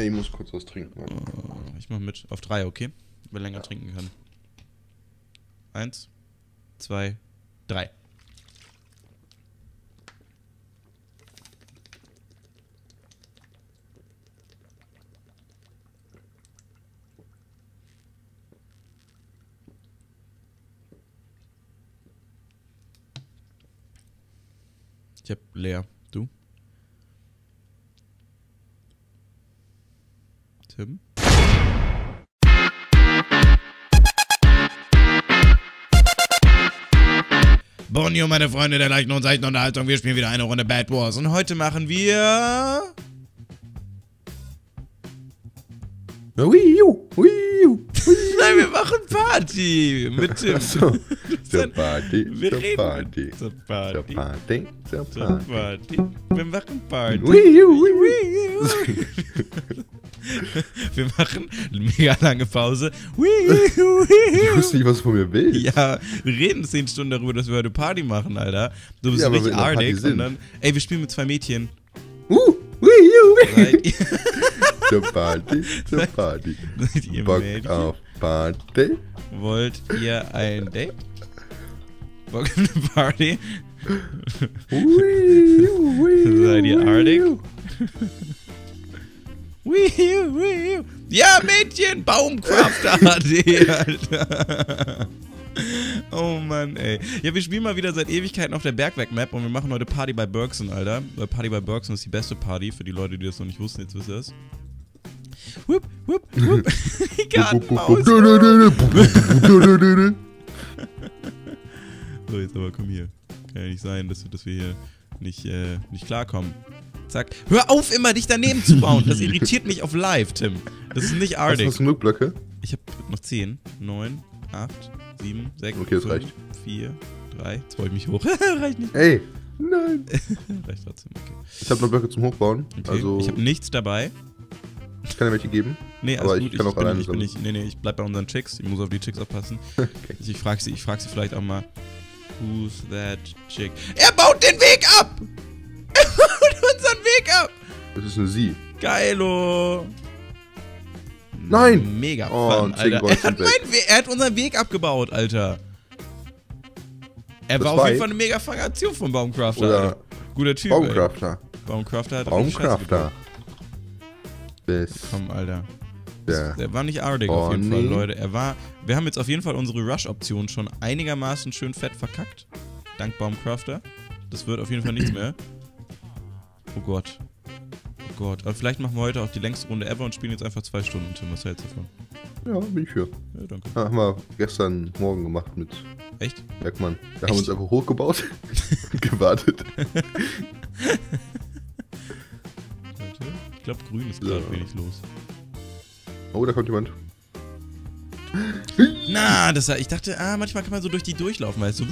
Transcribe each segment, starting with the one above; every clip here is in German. Ich muss kurz was trinken. Ich mach mit. Auf 3, okay? Wenn wir länger trinken können. 1, 2, 3. Ich hab leer. Du? Tim? Bonjour, meine Freunde der leichten und seichten Unterhaltung. Wir spielen wieder eine Runde Bad Wars. Und heute machen wir... Nein, wir machen Party mit Tim. Achso. Zur Party. Wir machen Party. Wir machen eine mega lange Pause. Ich wusste nicht, was du von mir willst. Ja, wir reden 10 Stunden darüber, dass wir heute Party machen, Alter. Du bist richtig artig. Und dann, ey, wir spielen mit 2 Mädchen. Zur Party, zur Party. Seid ihr Bock auf Party? Wollt ihr ein Date? Bock auf eine Party? Seid ihr artig? Ja, Mädchen! Baumcrafter HD, Alter! Oh Mann, ey. Ja, wir spielen mal wieder seit Ewigkeiten auf der Bergwerk-Map und wir machen heute Party bei Bergson, Alter. Weil Party bei Bergson ist die beste Party, für die Leute, die das noch nicht wussten, jetzt wisst ihr es. Whoop, whoop, whoop. Gartenmaus. So, jetzt aber komm hier. Kann ja nicht sein, dass wir hier nicht klarkommen. Zack. Hör auf, immer dich daneben zu bauen. Das irritiert mich auf live, Tim. Das ist nicht artig. Hast du genug Blöcke? Ich hab noch 10, 9, 8, 7, 6, okay, 5, reicht. 4, 3. Jetzt baue ich mich hoch. Reicht nicht. Ey, nein. Reicht trotzdem, okay. Ich hab noch Blöcke zum Hochbauen. Okay. Also ich hab nichts dabei. Ich kann dir welche geben. Nee, aber gut, ich kann auch alleine sein. Nee, ich bleib bei unseren Chicks. Ich muss auf die Chicks aufpassen. Okay. Ich frag sie vielleicht auch mal. Who's that chick? Er baut den Weg ab! Er baut unseren Weg ab! Das ist eine Sie. Geilo! Nein! Mega fun, Alter. Er hat unseren Weg abgebaut, Alter. Er war auf jeden Fall eine mega funge Aktion von Baumcrafter. Oder guter Typ, Baumcrafter. Ey. Baumcrafter hat Baumcrafter. Komm, Alter. Er war nicht artig auf jeden Fall, Leute. Wir haben jetzt auf jeden Fall unsere Rush-Option schon einigermaßen schön fett verkackt. Dank Baumcrafter. Das wird auf jeden Fall nichts mehr. Oh Gott. Oh Gott. Aber vielleicht machen wir heute auch die längste Runde ever und spielen jetzt einfach 2 Stunden, Tim. Was hältst du davon? Ja, bin ich für. Ja, danke. Haben wir gestern Morgen gemacht mit... Echt? Bergmann. Wir haben uns einfach hochgebaut und gewartet. Ich glaube, grün ist gerade wenig los. Oh, da kommt jemand. Na, ich dachte, manchmal kann man so durch die durchlaufen, weißt du.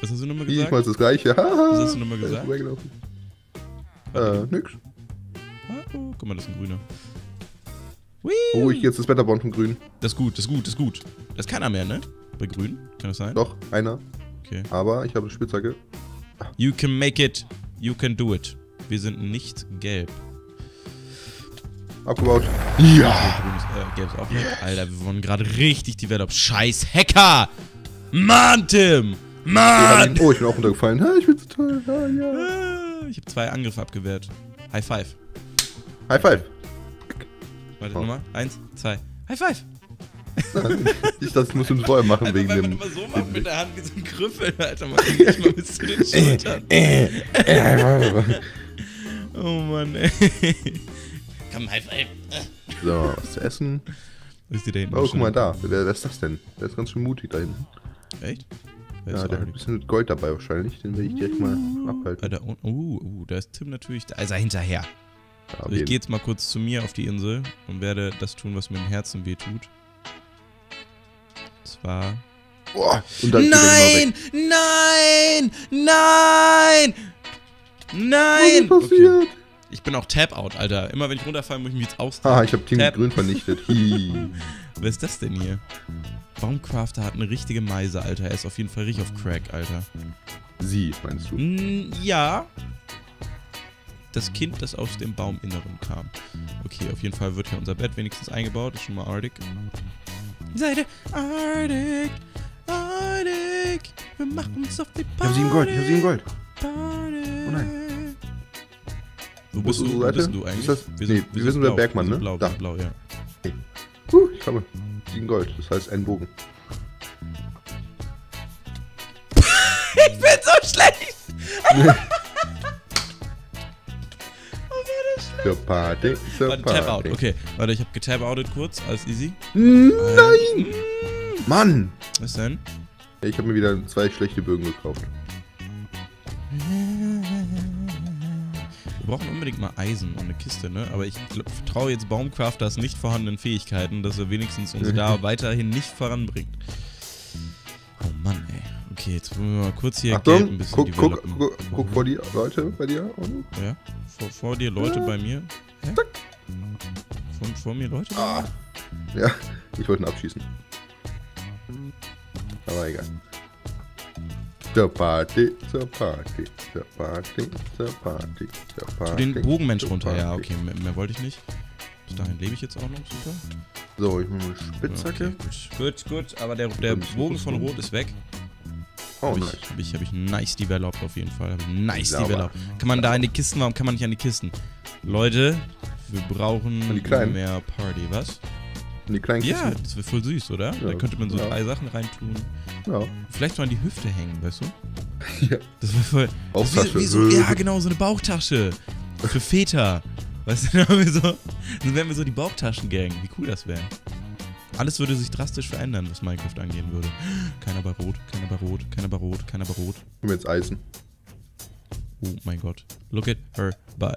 Was hast du nochmal gesagt? Jedenfalls das gleiche. Was hast du nochmal gesagt? Nix. Oh, guck mal, das ist ein grüner. Oh, ich jetzt das Wetterbond von grün. Das ist gut, das ist gut, das ist gut. Das ist keiner mehr, ne? Bei grün, kann das sein? Doch, einer. Okay. Aber ich habe eine Spitzhacke. You can make it. You can do it. Wir sind nicht gelb. Abgebaut. Ja! Gelb ist auch nicht. Yes. Alter, wir wollen gerade richtig die Welt ab. Scheiß Hacker! Mann, Tim! Mann! Oh, ich bin auch runtergefallen. Ich bin total. Ja. Ich habe 2 Angriffe abgewehrt. High five. High five. Warte, nochmal. 1, 2. High five! Das musst du vorher machen, also wegen dem... Wenn man immer so macht mit der Hand wie so ein Krüppel, Alter, man kriegt nicht mal bis zu den Schultern. Oh Mann, ey. Komm, High Five. So, was zu essen. Ist die da hinten? Oh, guck mal da. Wer ist das denn? Der ist ganz schön mutig da hinten. Echt? Ja, der hat ein bisschen Gold dabei wahrscheinlich. Den will ich direkt mal abhalten. Da, da ist Tim natürlich... Da ist er hinterher. Ja, so, ich gehe jetzt mal kurz zu mir auf die Insel und werde das tun, was mir im Herzen wehtut. Zwar. Boah, nein! Nein! Nein! Nein! Was ist passiert? Okay. Ich bin auch Tap-Out, Alter. Immer wenn ich runterfallen, muss ich mich jetzt austappen. Ich hab Team Grün vernichtet. Was ist das denn hier? Baumcrafter hat eine richtige Meise, Alter. Er ist auf jeden Fall richtig auf Crack, Alter. Sie, meinst du? Ja. das Kind, das aus dem Bauminneren kam. Okay, auf jeden Fall wird hier unser Bett wenigstens eingebaut. Ist schon mal artig. Seid artig, artig. Wir machen uns auf die Party. Ich hab 7 Gold, ich hab 7 Gold. Party. Oh nein. Wo bist du eigentlich? Wir sind der Bergmann, ne? Blau, da. Blau, ja. Okay. Ich habe 7 Gold, das heißt einen Bogen. Ich bin so schlecht! Oh, war das schlecht! So Party, so Party. Warte, Tab-out, okay. Warte, ich habe getab-outet kurz, alles easy. Nein! Mann! Was denn? Ich habe mir wieder 2 schlechte Bögen gekauft. Wir brauchen unbedingt mal Eisen und eine Kiste, ne? Aber ich vertraue jetzt Baumcrafters nicht vorhandenen Fähigkeiten, dass er wenigstens uns da weiterhin nicht voranbringt. Oh Mann, ey. Okay, jetzt wollen wir mal kurz hier Geld ein bisschen developen. Guck vor dir, Leute, bei dir. Ja, vor dir, Leute, bei mir. Hä? Vor mir, Leute? Ah. Ja, ich wollte ihn abschießen. Aber egal. Zur Party, zur Party, zur Party, zur Party, zur Party. Tu den Bogenmensch runter, ja, okay, mehr wollte ich nicht. Bis dahin lebe ich jetzt auch noch, super. So, ich nehme eine Spitzhacke. Okay, gut, aber der Bogen von Rot ist weg. Oh, hab ich nice developed auf jeden Fall. Nice developed. Kann man da an die Kisten, warum kann man nicht an die Kisten? Leute, wir brauchen mehr Party, was? Die kleinen Kisten. Ja, das wäre voll süß, oder? Ja, da könnte man so 3 Sachen reintun. Ja. Vielleicht mal an die Hüfte hängen, weißt du? Ja. Das wäre voll... Bauchtasche. Ja, genau, so eine Bauchtasche. Für Väter. Weißt du, dann wären wir so die Bauchtaschen-Gang. Wie cool das wäre. Alles würde sich drastisch verändern, was Minecraft angehen würde. Keiner bei Rot, keiner bei Rot, keiner bei Rot, keiner bei Rot. Und jetzt Eisen. Oh mein Gott. Look at her butt.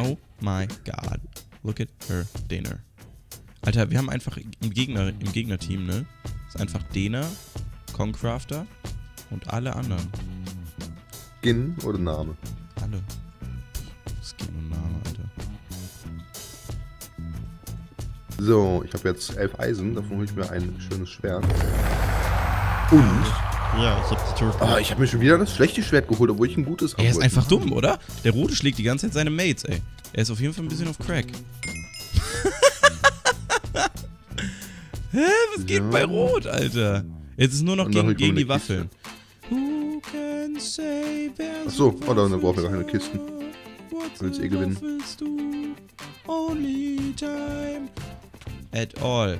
Oh my God. Look at her dinner. Alter, wir haben einfach im Gegnerteam, ne? Ist einfach Dena, Concrafter und alle anderen. Skin oder Name? Alle. Skin und Name, Alter. So, ich habe jetzt 11 Eisen, davon hole ich mir ein schönes Schwert. Und? Ja, ich hab die Tür. Ah, ich habe mir schon wieder das schlechte Schwert geholt, obwohl ich ein gutes habe. Er ist einfach dumm, oder? Der Rote schlägt die ganze Zeit seine Mates, ey. Er ist auf jeden Fall ein bisschen auf Crack. Hä? Was geht bei Rot, Alter? Jetzt ist nur noch gegen die Waffeln. Achso, oh, da brauchen wir keine Kisten. Willst eh gewinnen. Only time at all.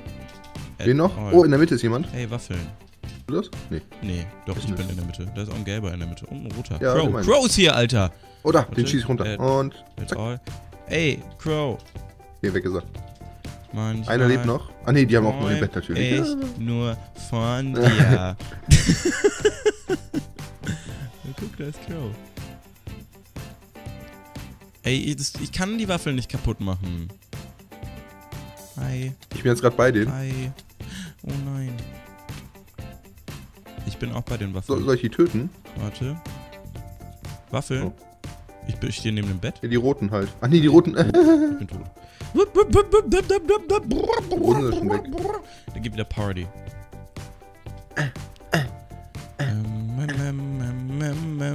Wen noch? All. Oh, in der Mitte ist jemand. Hey, Waffeln. Bist du das? Nee. Nee, doch, ich bin in der Mitte. Da ist auch ein Gelber in der Mitte. Und ein Roter. Ja, Crow ist hier, Alter! Oh, da, den schieß ich runter. Und. At all. Ey, Crow. Geh weg, gesagt. Manchmal einer lebt noch. Ah, nee, die haben auch noch im Bett natürlich. Ich nur von dir. Guck, da ist Crow. Ey, ich kann die Waffeln nicht kaputt machen. Hi. Ich bin jetzt gerade bei denen. Hi. Oh nein. Ich bin auch bei den Waffeln. Soll ich die töten? Warte. Waffeln? Oh. Ich stehe neben dem Bett. Ja, die roten halt. Ach nee, die roten. Ich bin tot. Da geht wieder Party.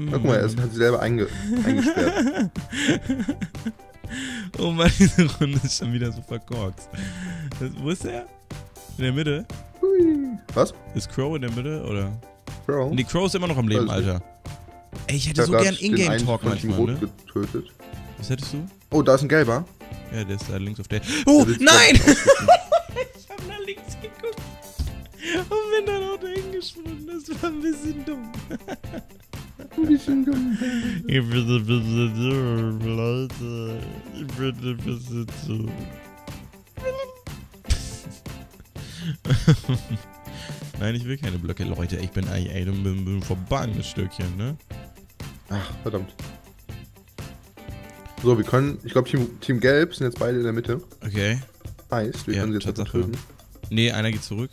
Guck mal, er hat sich selber eingesperrt. Oh Mann, diese Runde ist schon wieder so verkorkst. Wo ist er? In der Mitte? Was? Ist Crow in der Mitte, oder? Crow? Nee, Crow ist immer noch am Leben, Alter. Ey, ich hätte so gern Ingame-Talk manchmal, ne? Getötet. Was hättest du? Oh, da ist ein Gelber. Ja, der ist da links auf der... Oh, nein! Ich hab nach links geguckt. Und bin dann auch dahin geschwunden. Das war ein bisschen dumm. Ein bisschen dumm. Ich bin ein bisschen dumm, Leute. Ich bin ein bisschen dumm. Nein, ich will keine Blöcke. Leute, ich bin eigentlich ein verbangenes Stückchen, ne? Ach, verdammt. So, wir können, ich glaube Team Gelb sind jetzt beide in der Mitte. Okay. Heißt, wir können sie jetzt töten. Nee, einer geht zurück,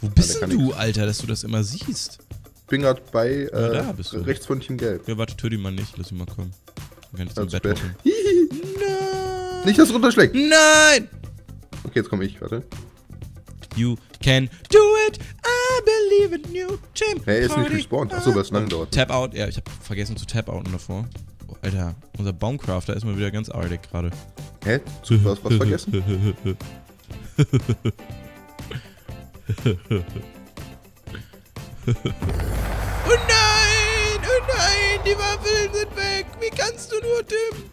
Wo bist denn du, Alter, dass du das immer siehst? Ich bin gerade bei, da bist du. Rechts von Team Gelb. Ja, warte, töte ihn mal nicht, lass ihn mal kommen. Dann kann ich zum Bett hocken. Nein! Nicht, dass es runterschlägt! Nein! Okay, jetzt komme ich, warte. You can do it, I believe in you, Tim. Hey, er ist nicht gespawnt. Achso, was lange dauert. Tap out, ja, ich habe vergessen zu tap outen davor. Alter, unser Baumcrafter ist mal wieder ganz artig gerade. Hä? Du hast was vergessen? Oh nein, die Waffeln sind weg. Wie kannst du nur, Tim?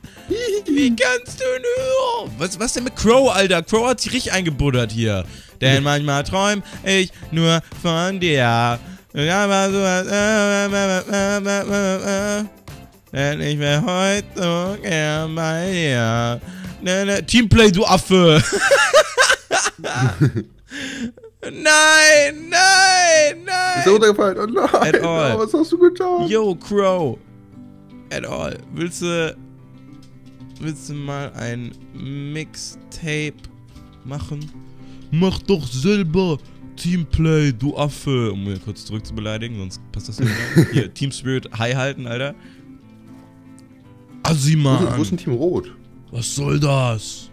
Wie kannst du nur? Was denn mit Crow, Alter? Crow hat sich richtig eingebuddert hier. Denn manchmal träum ich nur von dir. Denn ich wär heute so gern bei dir. Teamplay, du Affe! Nein, nein, nein! Ist runtergefallen, oh nein! At all. Oh, was hast du getan? Yo, Crow! At all. Willst du mal ein Mixtape machen? Mach doch selber Teamplay, du Affe! Um mir kurz zurück zu beleidigen, sonst passt das nicht mehr. Hier, Team Spirit high halten, Alter. Asima! Wo ist ein Team Rot? Was soll das?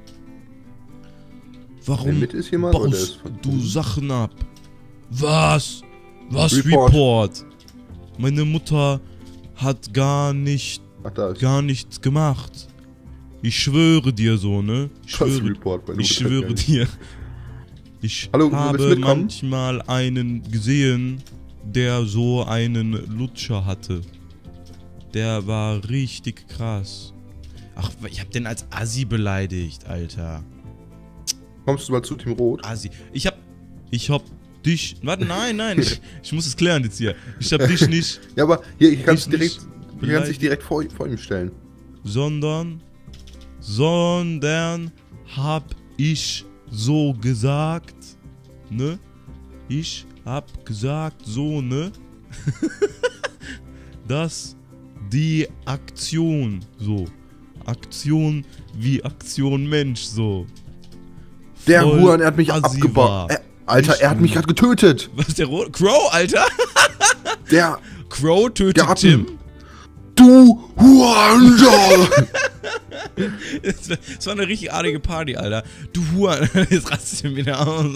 Warum ist jemand, baust ist du Sachen ab? Was? Was Report? Meine Mutter hat gar nichts gemacht. Ich schwöre dir so, ne? Ich schwöre dir. Ich habe manchmal einen gesehen, der so einen Lutscher hatte. Der war richtig krass. Ach, ich hab den als Assi beleidigt, Alter. Kommst du mal zu Team Rot? Assi. Ich hab dich... Warte, nein, nein. Ich muss es klären jetzt hier. Ich hab dich nicht... Ja, aber hier, ich kann dich direkt vor ihm stellen. Sondern hab ich so gesagt, ne? Ich hab gesagt so, ne? Dass die Aktion so... Aktion wie Aktion Mensch, so. Der Huan, er hat mich abgebaut. Alter, er hat mich gerade getötet. Was, der Crow, Alter? Der Crow tötet Tim. Du Huan! Das war eine richtig artige Party, Alter. Du Huan, jetzt rastet er wieder aus.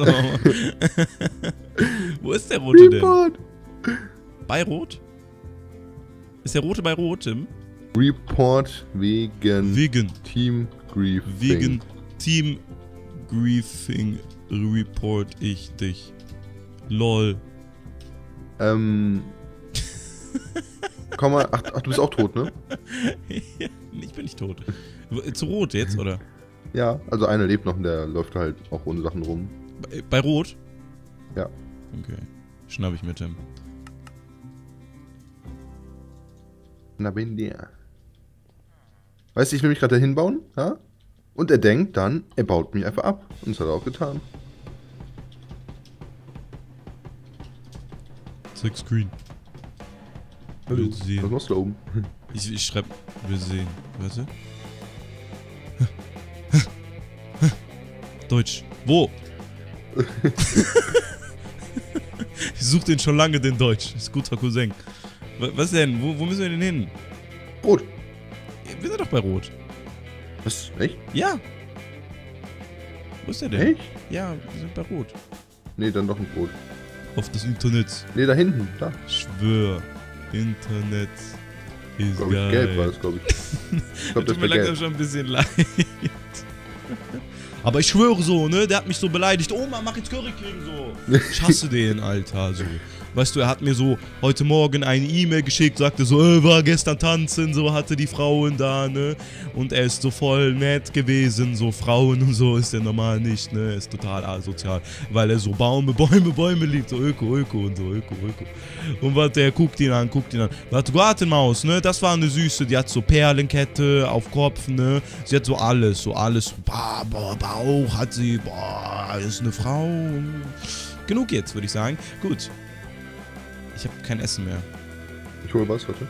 Wo ist der Rote denn? Bei Rot? Ist der Rote bei Rot, Tim? Report wegen Team Griefing. Wegen Team Griefing report ich dich. LOL. Komm mal, ach, du bist auch tot, ne? Ja, ich bin nicht tot. Zu Rot jetzt, oder? Ja, also einer lebt noch und der läuft halt auch ohne Sachen rum. Bei Rot? Ja. Okay, schnapp ich mir Tim. Na bin der. Weißt du, ich will mich gerade dahin bauen, ja? Und er denkt dann, er baut mich einfach ab. Und das hat er auch getan. Six Green. Hallo. Was machst du da oben? Ich schreib, wir sehen. Weißt du? Deutsch. Wo? Ich such den schon lange, den Deutsch. Ist guter Cousin. Was denn? Wo müssen wir denn hin? Rot. Wir sind doch bei Rot. Was? Echt? Ja. Wo ist der denn? Echt? Ja, wir sind bei Rot. Nee, dann doch nicht Rot. Auf das Internet. Nee, da hinten, da. Schwör. Internet ist glaub geil. Ich, gelb war das, glaube ich. Ich glaub, das tut mir langsam schon ein bisschen leid. Aber ich schwöre so, ne? Der hat mich so beleidigt. Oma, mach jetzt Curry King so. Ich hasse den, Alter, so. Weißt du, er hat mir so heute Morgen eine E-Mail geschickt, sagte so, war gestern tanzen, so hatte die Frauen da, ne? Und er ist so voll nett gewesen, so Frauen und so ist er normal nicht, ne? Er ist total asozial, weil er so Bäume liebt, so Öko und so, Öko. Und warte, er guckt ihn an. Warte, Gartenmaus, ne? Das war eine Süße, die hat so Perlenkette auf Kopf, ne? Sie hat so alles, Bauch hat sie, ist eine Frau. Genug jetzt, würde ich sagen. Gut. Ich habe kein Essen mehr. Ich hole was, warte.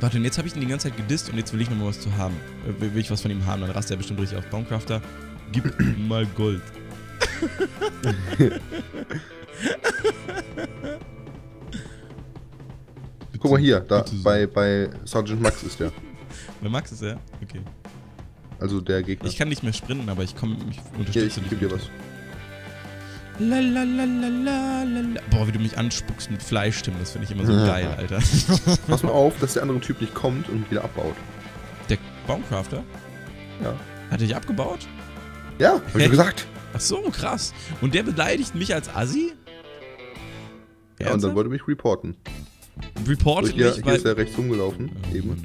Warte, und jetzt habe ich ihn die ganze Zeit gedisst und jetzt will ich nochmal was zu haben. Will ich was von ihm haben, dann rastet er bestimmt richtig auf. Baumcrafter, gib mal Gold. Guck mal hier, da, bei Sergeant Max ist der. Bei Max ist er? Okay. Also der Gegner. Ich kann nicht mehr sprinten, aber ich unterstütze dich. Ich gebe dir was. Lalalala. Boah, wie du mich anspuckst mit Fleischstimmen, das finde ich immer so geil, Alter. Pass mal auf, dass der andere Typ nicht kommt und wieder abbaut. Der Baumcrafter? Ja. Hat er dich abgebaut? Ja, hab ich gesagt. Ach so, krass. Und der beleidigt mich als Assi? Ja, ernsthaft? Und dann wollte mich reporten. Reportet mich, hier ist er rechts rumgelaufen, eben.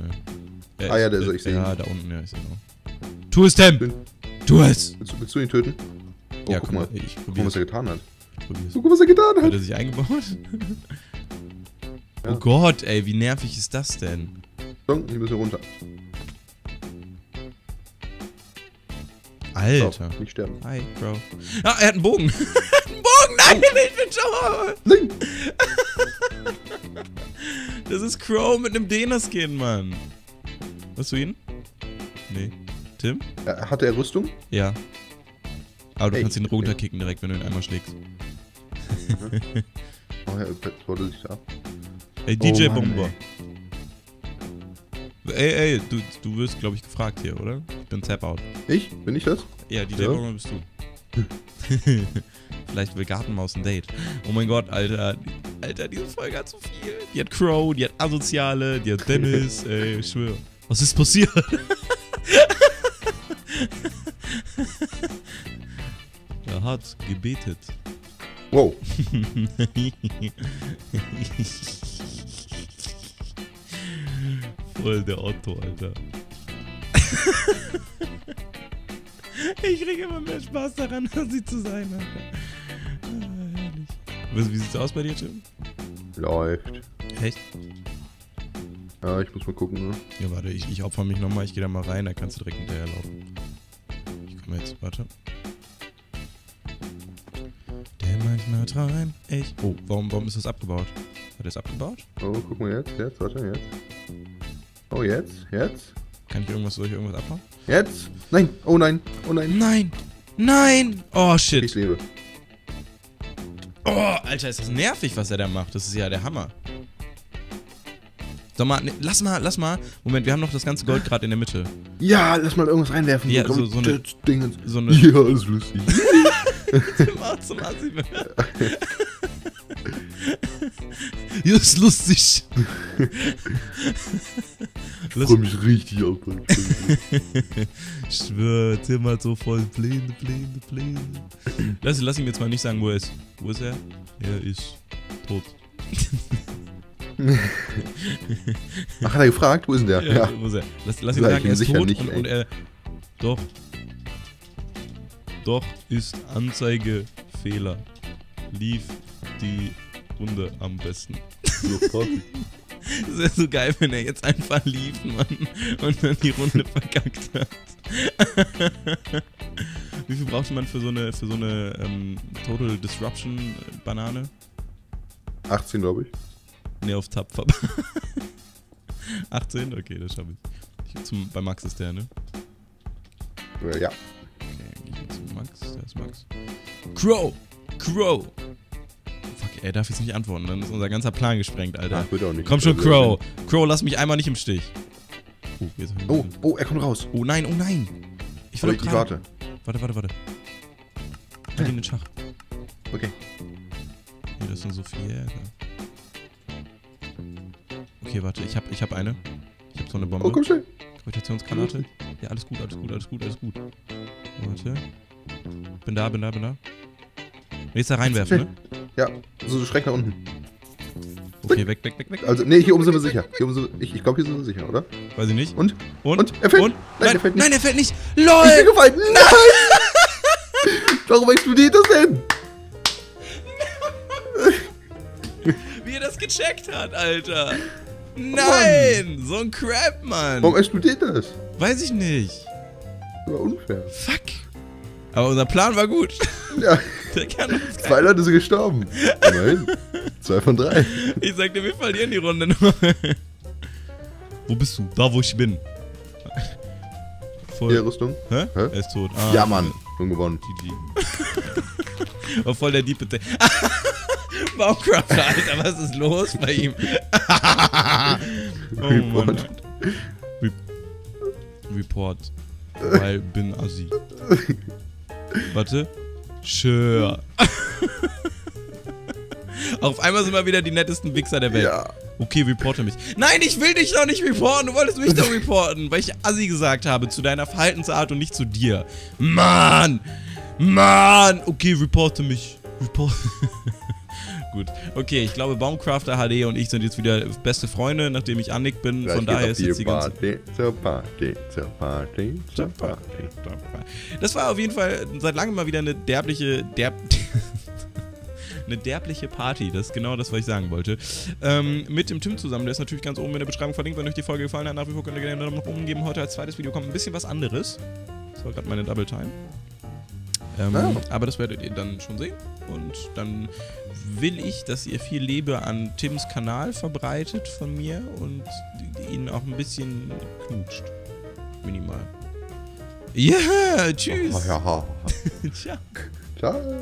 Ja, ah ja, der soll ich sehen. Ja, da unten, ja, ist er noch. Tu es, Tim! Tu es! Willst du ihn töten? Oh, ja, guck mal. Ich guck mal, was er getan hat. Guck mal, was er getan hat. Hat er sich eingebaut? Ja. Oh Gott, ey, wie nervig ist das denn? So, ein bisschen runter. Alter. Nicht sterben. Hi, Crow. Ah, er hat einen Bogen. Einen Bogen? Nein, ich bin schon. Nein. Das ist Crow mit einem Dena-Skin, Mann. Hast du ihn? Nee. Tim? Hat er Rüstung? Ja. Aber du kannst ihn runterkicken direkt, wenn du ihn einmal schlägst. Oh, jetzt wurde sich da. Ey, DJ Bomber. Ey, du wirst, glaube ich, gefragt hier, oder? Ich bin Tap-Out. Ich? Bin ich das? Ja, DJ Bomber bist du. Vielleicht will Gartenmaus ein Date. Oh mein Gott, Alter. Alter, diese Folge hat so viel. Die hat Crow, die hat Asoziale, die hat Dennis. Ey, ich schwöre. Was ist passiert? Er hat gebetet. Wow. Voll der Otto, Alter. Ich kriege immer mehr Spaß daran, als sie zu sein, Alter. Ah, herrlich. Wie sieht's aus bei dir, Tim? Läuft. Echt? Ja, ich muss mal gucken, ne? Ja, warte, ich opfer mich nochmal, ich gehe da mal rein, da kannst du direkt hinterherlaufen. Ich komme jetzt, warte. Der manchmal träumt ich. Oh, warum ist das abgebaut? Hat er es abgebaut? Oh, guck mal jetzt, warte, jetzt. Oh, jetzt. Soll ich irgendwas abbauen? Jetzt! Nein! Oh nein! Oh nein! Nein! Nein! Oh shit! Ich lebe. Oh, Alter, ist das nervig, was er da macht. Das ist ja der Hammer. Sag mal, nee, lass mal. Moment, wir haben noch das ganze Gold gerade in der Mitte. Ja, lass mal irgendwas reinwerfen. Ja, so eine... Ja, ist lustig. Ja, ist lustig. Ich freu mich richtig auf. Ich schwör, Tim hat so voll Pläne. Lass ihm jetzt mal nicht sagen, wo er ist. Wo ist er? Er ist tot. Ach, hat er gefragt? Wo ist denn der? Ja. Wo ist er? Lass ihn sagen, er ist tot nicht, und er... Doch. Doch ist Anzeigefehler. Lief die Runde am besten. Das wäre so geil, wenn er jetzt einfach lief, Mann, und dann die Runde verkackt hat. Wie viel braucht man für so eine Total Disruption Banane? 18, glaube ich. Ne, auf Tapfer. 18? Okay, das schaffe ich. Bei Max ist der, ne? Ja. Okay, ich gehe zu Max. Da ist Max. Crow! Fuck, er darf jetzt nicht antworten, dann ist unser ganzer Plan gesprengt, Alter. Ach, wird auch nicht. Komm schon, Crow! Crow, lass mich einmal nicht im Stich. Oh, er kommt raus. Oh nein! Ich will gerade... Warte. Ich bin in den Schach. Okay. Hier ist nur Sophia, Alter. Okay, warte, ich hab eine. Ich hab so eine Bombe. Oh, komm schnell. Gravitationsgranate. Ja, alles gut. Warte. Bin da. Willst du da reinwerfen, ne? Ja, so schräg nach unten. Okay, weg. Also, nee, hier oben sind wir sicher. Ich glaube, hier sind wir sicher, oder? Weiß ich nicht. Und? Er fällt. Und? Nein, er fällt nicht. LOL! Ich bin gefallen. Nein! Warum explodiert das denn? Wie er das gecheckt hat, Alter. Nein! So ein Crap, Mann! Warum explodiert das? Weiß ich nicht. Das war unfair. Fuck! Aber unser Plan war gut. Ja. Der kann uns. 2 Leute sind gestorben. Immerhin. 2 von 3. Ich sag dir, wir verlieren die Runde noch. Wo bist du? Da, wo ich bin. Voll. Hier, Rüstung. Hä? Er ist tot. Ah, ja, Mann. Schon gewonnen. GG. War voll der Deep Attack. Baumcrafter, Alter, was ist los bei ihm? Oh Mann. Report. Weil bin Assi. Warte. Sure. Auf einmal sind wir wieder die nettesten Wichser der Welt. Ja. Okay, reporte mich. Nein, ich will dich doch nicht reporten. Du wolltest mich doch reporten, weil ich Assi gesagt habe zu deiner Verhaltensart und nicht zu dir. Mann! Mann! Okay, reporte mich. Report. Gut. Okay, ich glaube, Baumcrafter HD und ich sind jetzt wieder beste Freunde, nachdem ich Annick bin. Von daher ist jetzt die ganze... Das war auf jeden Fall seit langem mal wieder eine derbliche... Eine derbliche Party, das ist genau das, was ich sagen wollte. Mit dem Tim zusammen, der ist natürlich ganz oben in der Beschreibung verlinkt, wenn euch die Folge gefallen hat. Nach wie vor könnt ihr gerne noch umgeben. Heute als zweites Video kommt ein bisschen was anderes. Das war gerade meine Double Time. Aber das werdet ihr dann schon sehen. Und dann will ich, dass ihr viel Liebe an Tims Kanal verbreitet von mir und ihn auch ein bisschen knutscht. Minimal. Ja, yeah, tschüss. Ciao. Ciao.